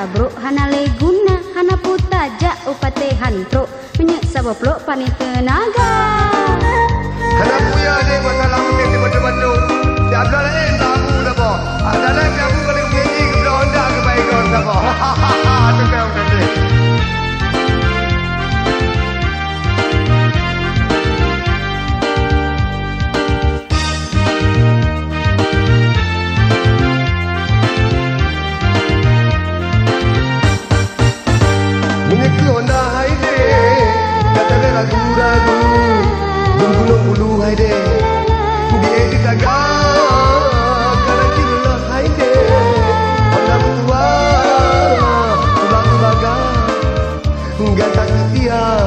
sabro, hana leguna, hana puta, ja upate hantro, menyek saboplok panih tenaga. Hana puya de wakalam ke de batu-batu, de abdala en lagu dabo, adala kamu kali ugeji ke blonda ke baikon dabo. Hahaha, tu kau nanti. Ragu-ragu, bungkulu-bulu hai de, dia ditagak, kanan kiri lah hai de, orang tua, tulang-tulang, gantak setia.